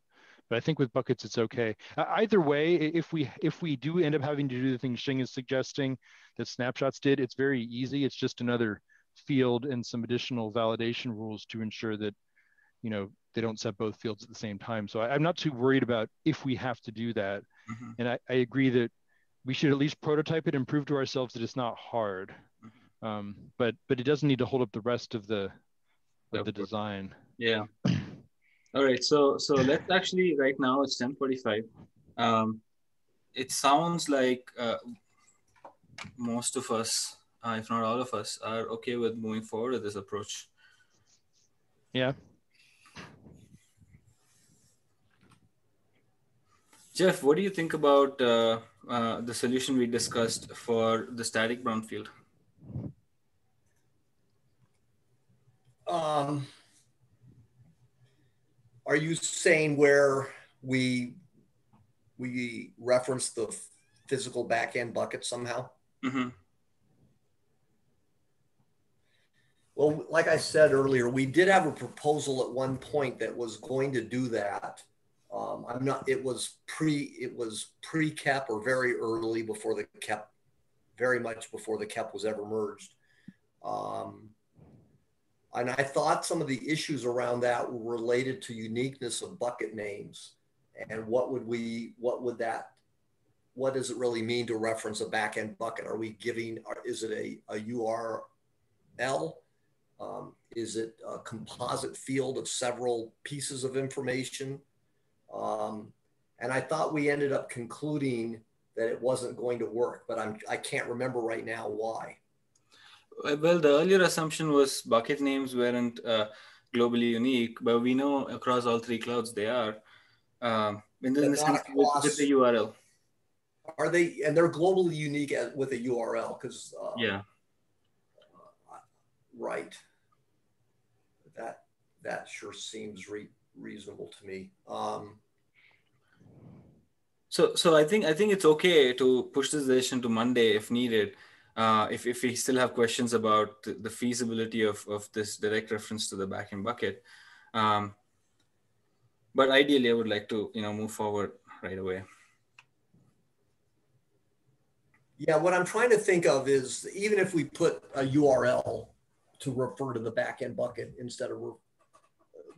But I think with buckets, it's okay. Uh, either way, if we, if we do end up having to do the thing Shing is suggesting that snapshots did, it's very easy. It's just another field and some additional validation rules to ensure that, you know, they don't set both fields at the same time. So I, I'm not too worried about if we have to do that. Mm-hmm. And I, I agree that we should at least prototype it and prove to ourselves that it's not hard. Mm-hmm. um, but but it doesn't need to hold up the rest of the, of of the design. Yeah. All right. So so let's actually, right now it's ten forty-five. Um, it sounds like uh, most of us, uh, if not all of us, are okay with moving forward with this approach. Yeah. Jeff, what do you think about uh, uh, the solution we discussed for the static brownfield? Um, are you saying where we we reference the physical backend bucket somehow? Mm-hmm. Well, like I said earlier, we did have a proposal at one point that was going to do that. Um, I'm not, it was pre, it was pre-K E P or very early before the K E P, very much before the K E P was ever merged. Um, and I thought some of the issues around that were related to uniqueness of bucket names. And what would we, what would that, what does it really mean to reference a backend bucket? Are we giving, or is it a, a U R L? Um, is it a composite field of several pieces of information? Um, and I thought we ended up concluding that it wasn't going to work, but I'm, I can't remember right now why. Well, the earlier assumption was bucket names weren't uh, globally unique, but we know across all three clouds they are. Um, and then this across, with the U R L. Are they, and they're globally unique as, with a U R L, because um, yeah, uh, right. That that sure seems re reasonable to me. Um, So, so I think I think it's okay to push this decision to Monday if needed, uh, if if we still have questions about the feasibility of of this direct reference to the backend bucket. Um, but ideally, I would like to you know move forward right away. Yeah, what I'm trying to think of is even if we put a U R L to refer to the backend bucket instead of,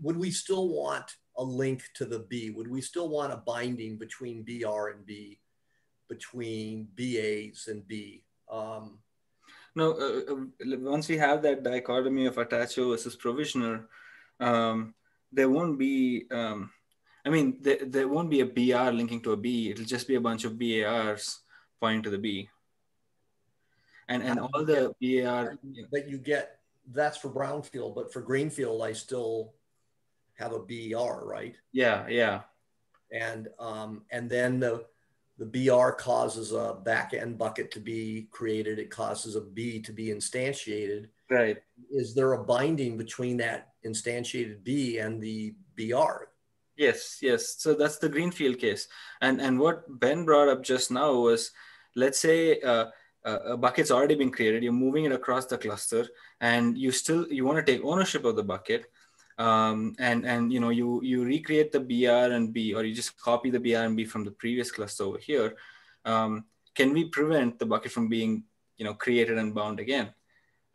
would we still want a link to the B? Would we still want a binding between B R and B, between B As and B? Um, no, uh, once we have that dichotomy of attacho versus provisioner, um, there won't be, um, I mean, there, there won't be a B R linking to a B. It'll just be a bunch of B A Rs pointing to the B. And and all the B A R that you get, that's for brownfield, but for greenfield, I still have a B R, right? Yeah, yeah. And um, and then the the B R causes a back end bucket to be created. It causes a B to be instantiated. Right. Is there a binding between that instantiated B and the B R? Yes, yes. So that's the greenfield case. And and what Ben brought up just now was, let's say uh, a bucket's already been created. You're moving it across the cluster, and you still you want to take ownership of the bucket, um, and and you know you you recreate the B R and B, or you just copy the B R and B from the previous cluster over here. Um, can we prevent the bucket from being you know created and bound again?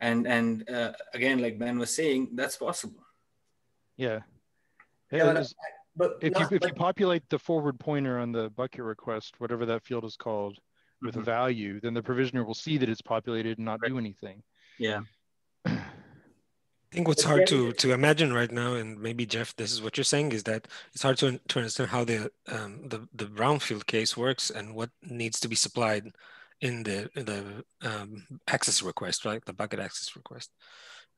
And and uh, again, like Ben was saying, that's possible. Yeah. Yeah, is, but if not, you if but, you populate the forward pointer on the bucket request, whatever that field is called, with a value, then the provisioner will see that it's populated and not do anything. Yeah. I think what's hard to, to imagine right now, and maybe Jeff, this is what you're saying, is that it's hard to, to understand how the, um, the the brownfield case works and what needs to be supplied in the, in the um, access request, right? The bucket access request.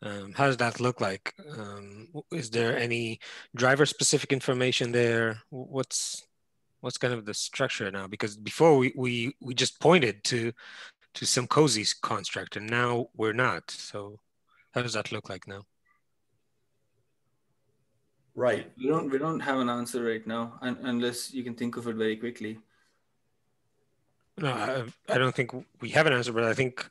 Um, how does that look like? Um, is there any driver-specific information there? What's What's kind of the structure now? Because before we we we just pointed to to some COSI construct, and now we're not. So how does that look like now? Right. We don't we don't have an answer right now, un unless you can think of it very quickly. No, I, I don't think we have an answer. But I think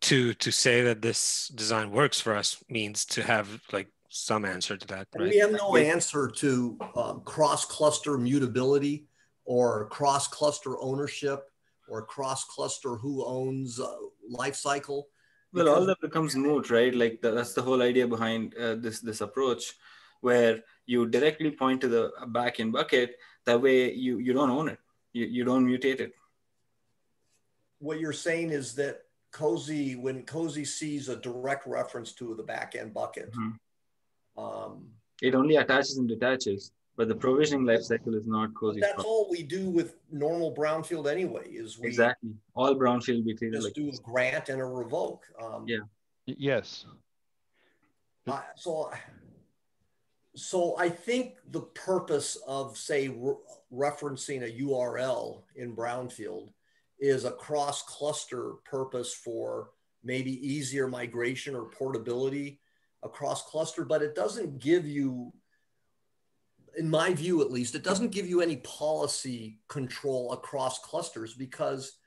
to to say that this design works for us means to have like some answer to that. Right? We have no answer to um, cross-cluster mutability or cross-cluster ownership or cross-cluster who owns uh, lifecycle. Well, all that becomes moot, right? Like the, that's the whole idea behind uh, this, this approach, where you directly point to the back-end bucket. That way you, you don't own it. You, you don't mutate it. What you're saying is that COSI, when COSI sees a direct reference to the back-end bucket, mm-hmm. Um, it only attaches and detaches, but the provisioning lifecycle is not COSI. That's problem. All we do with normal brownfield anyway. Is we exactly all brownfield we treated just like do this. A grant and a revoke. Um, yeah. Yes. Uh, so, so I think the purpose of say re referencing a U R L in brownfield is a cross-cluster purpose for maybe easier migration or portability across cluster, but it doesn't give you, in my view at least, it doesn't give you any policy control across clusters, because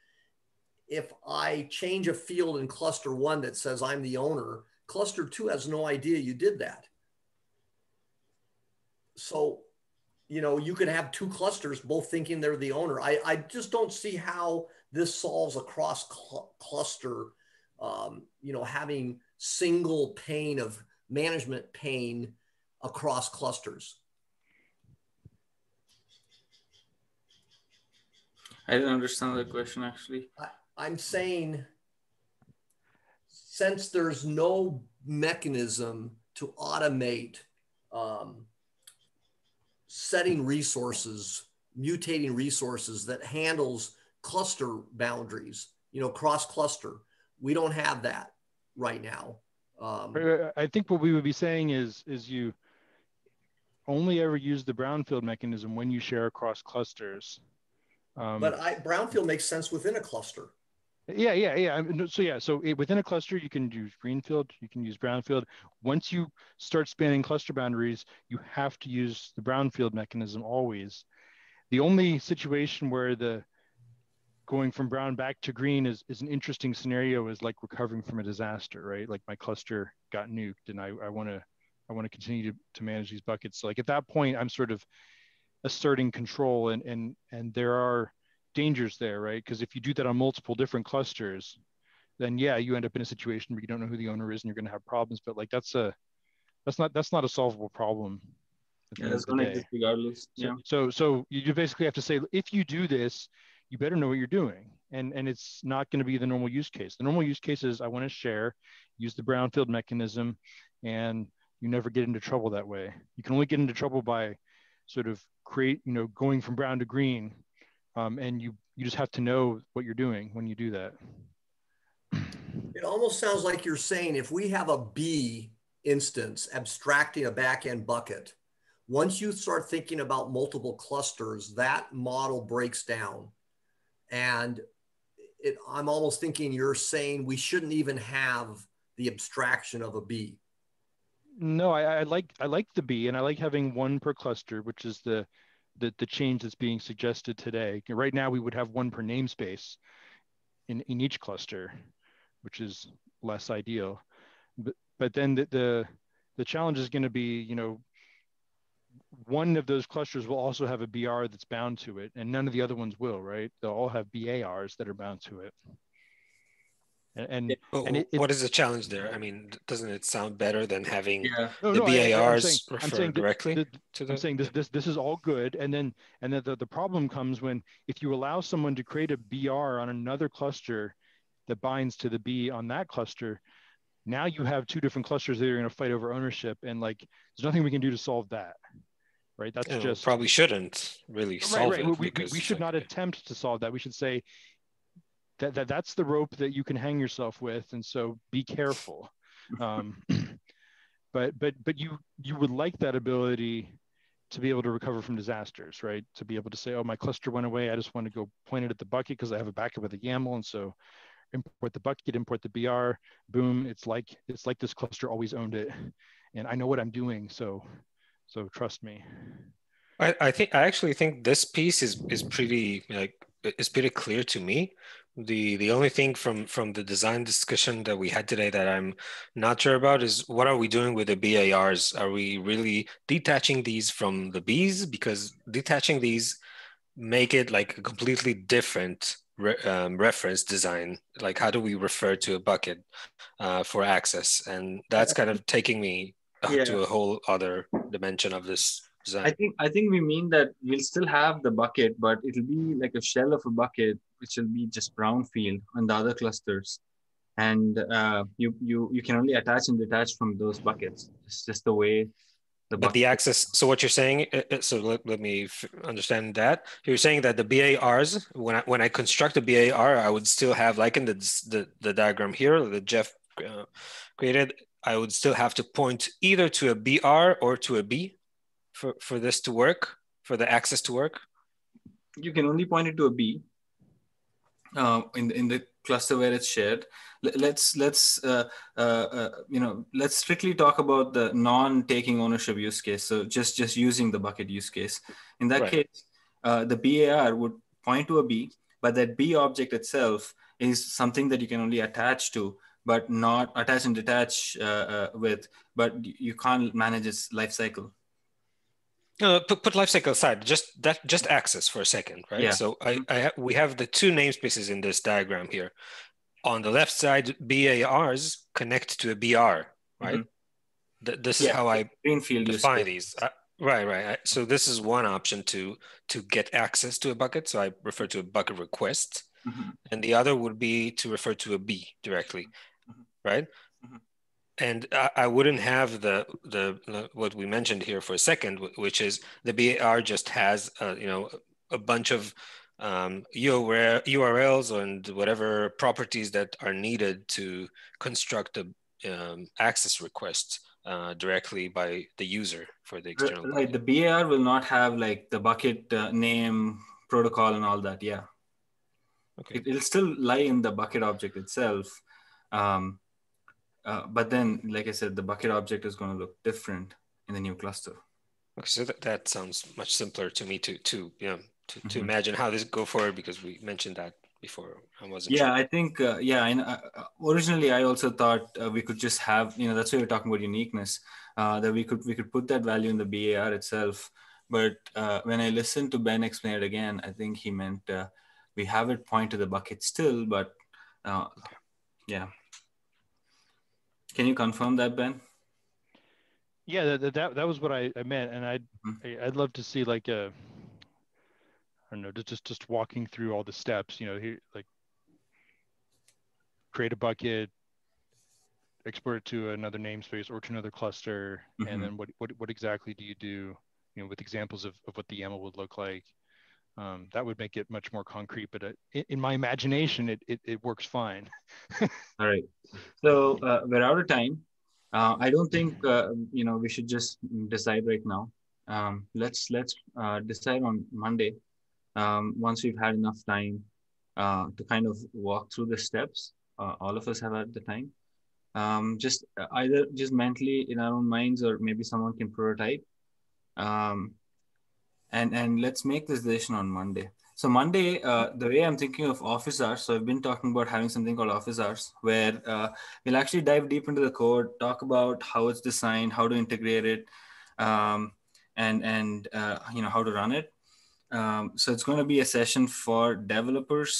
if I change a field in cluster one that says I'm the owner, cluster two has no idea you did that. So, you know, you can have two clusters both thinking they're the owner. I, I just don't see how this solves a cross cl- cluster, um, you know, having single pane of management pane across clusters. I didn't understand the question actually. I, I'm saying, since there's no mechanism to automate um, setting resources, mutating resources that handles cluster boundaries, you know, cross cluster, we don't have that right now. Um, I think what we would be saying is, is you only ever use the brownfield mechanism when you share across clusters. Um, but I, brownfield makes sense within a cluster. Yeah, yeah, yeah. So yeah, so it, within a cluster, you can use greenfield, you can use brownfield. Once you start spanning cluster boundaries, you have to use the brownfield mechanism always. The only situation where the going from brown back to green is, is an interesting scenario, is like recovering from a disaster, right? Like my cluster got nuked and I, I wanna I wanna continue to, to manage these buckets. So like at that point, I'm sort of asserting control, and and and there are dangers there, right? Because if you do that on multiple different clusters, then yeah, you end up in a situation where you don't know who the owner is and you're gonna have problems. But like that's a that's not that's not a solvable problem. Yeah, that's gonna exist regardless. Yeah. So, so so you basically have to say, if you do this, you better know what you're doing. And, and it's not going to be the normal use case. The normal use case is I want to share, use the brownfield mechanism, and you never get into trouble that way. You can only get into trouble by sort of create, you know, going from brown to green. Um, and you, you just have to know what you're doing when you do that. It almost sounds like you're saying if we have a B instance abstracting a backend bucket, once you start thinking about multiple clusters, that model breaks down. And it, I'm almost thinking you're saying we shouldn't even have the abstraction of a B. No, I, I like I like the B, and I like having one per cluster, which is the, the the change that's being suggested today. Right now, we would have one per namespace in in each cluster, which is less ideal. But but then the the, the challenge is going to be, you know, one of those clusters will also have a B R that's bound to it, and none of the other ones will, right? They'll all have B A Rs that are bound to it. And, and, and it, what is the challenge there? I mean, doesn't it sound better than having yeah. no, the no, B A Rs referred directly the, to the? I'm saying this, this, this is all good. And then and the, the, the problem comes when if you allow someone to create a B R on another cluster that binds to the B on that cluster, now you have two different clusters that are going to fight over ownership. And like, there's nothing we can do to solve that, right? That's yeah, just- Probably shouldn't really solve right, right. it. We, we, we should like, not attempt to solve that. We should say, That, that that's the rope that you can hang yourself with, and so be careful. Um, but but but you you would like that ability to be able to recover from disasters, right? To be able to say, oh, my cluster went away. I just want to go point it at the bucket because I have a backup with a YAML, and so import the bucket, import the B R. Boom! It's like it's like this cluster always owned it, and I know what I'm doing. So so trust me. I, I think I actually think this piece is is pretty like it's pretty clear to me. The the only thing from, from the design discussion that we had today that I'm not sure about is what are we doing with the B A Rs? Are we really detaching these from the Bs? Because detaching these make it like a completely different re, um, reference design. Like how do we refer to a bucket uh, for access? And that's kind of taking me yeah. to a whole other dimension of this. I think I think we mean that we'll still have the bucket, but it'll be like a shell of a bucket, which will be just brownfield on the other clusters, and uh, you you you can only attach and detach from those buckets. It's just the way. The but the access. So what you're saying. So let, let me f understand that you're saying that the B A Rs. When I when I construct a B A R, I would still have like in the the, the diagram here that Jeff uh, created. I would still have to point either to a B R or to a B. For, for this to work, for the access to work? You can only point it to a B uh, in, in the cluster where it's shared. Let's, let's uh, uh, uh, you know, let's strictly talk about the non-taking ownership use case. So just, just using the bucket use case. In that right. case, uh, the B A R would point to a B, but that B object itself is something that you can only attach to, but not attach and detach uh, uh, with, but you can't manage its life cycle. No, put, put lifecycle aside. Just that, just access for a second, right? Yeah. So I, I ha we have the two namespaces in this diagram here. On the left side, B A Rs connect to a B R, right? Mm-hmm. Th this yeah. is how I Greenfield define these. I, right, right. I, so this is one option to to get access to a bucket. So I refer to a bucket request, mm-hmm. and the other would be to refer to a B directly, mm-hmm. right? Mm-hmm. And I wouldn't have the, the the what we mentioned here for a second, which is the B A R just has uh, you know a bunch of um, U R Ls and whatever properties that are needed to construct a um, access request uh, directly by the user for the external. Like the B A R will not have like the bucket uh, name, protocol, and all that. Yeah, okay. It, it'll still lie in the bucket object itself. Um, Uh, but then, like I said, the bucket object is going to look different in the new cluster. Okay, so that, that sounds much simpler to me to to you know, to, mm-hmm. to imagine how this go forward because we mentioned that before. I wasn't. Yeah, sure. I think uh, yeah. And uh, originally, I also thought uh, we could just have you know that's why we're talking about uniqueness uh, that we could we could put that value in the B A R itself. But uh, when I listened to Ben explain it again, I think he meant uh, we have it point to the bucket still, but uh, okay. yeah. Can you confirm that, Ben? Yeah, that that, that was what I, I meant, and I'd mm-hmm. I'd love to see like a I don't know, just just walking through all the steps. You know, here like create a bucket, export it to another namespace or to another cluster, mm-hmm. and then what what what exactly do you do? you know, with examples of, of what the YAML would look like. Um, that would make it much more concrete, but uh, in my imagination, it, it, it works fine. All right, so uh, we're out of time. Uh, I don't think, uh, you know, we should just decide right now. Um, let's let's uh, decide on Monday, um, once we've had enough time uh, to kind of walk through the steps. Uh, all of us have had the time. Um, just either just mentally in our own minds, or maybe someone can prototype. Um, And and let's make this decision on Monday. So Monday, uh, the way I'm thinking of office hours, so I've been talking about having something called office hours, where uh, we'll actually dive deep into the code, talk about how it's designed, how to integrate it, um, and and uh, you know, how to run it. Um, so it's going to be a session for developers,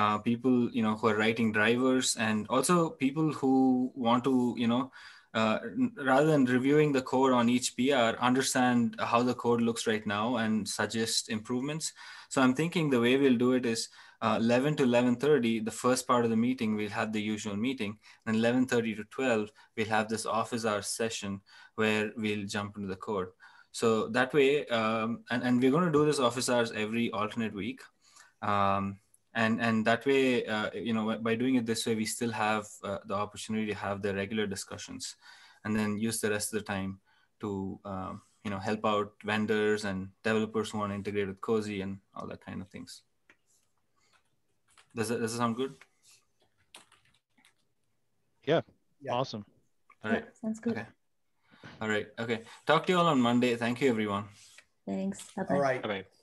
uh, people you know who are writing drivers, and also people who want to you know. Uh, rather than reviewing the code on each B R, understand how the code looks right now and suggest improvements. So I'm thinking the way we'll do it is uh, eleven to eleven thirty, the first part of the meeting, we'll have the usual meeting, and eleven thirty to twelve, we'll have this office hour session where we'll jump into the code. So that way, um, and, and we're going to do this office hours every alternate week. Um, And, and that way, uh, you know, by doing it this way, we still have uh, the opportunity to have the regular discussions and then use the rest of the time to, um, you know, help out vendors and developers who want to integrate with COSI and all that kind of things. Does that, does it sound good? Yeah. Yeah. Awesome. All right. Yeah, sounds good. Okay. All right. Okay. Talk to you all on Monday. Thank you, everyone. Thanks. Bye-bye. All right. Bye-bye.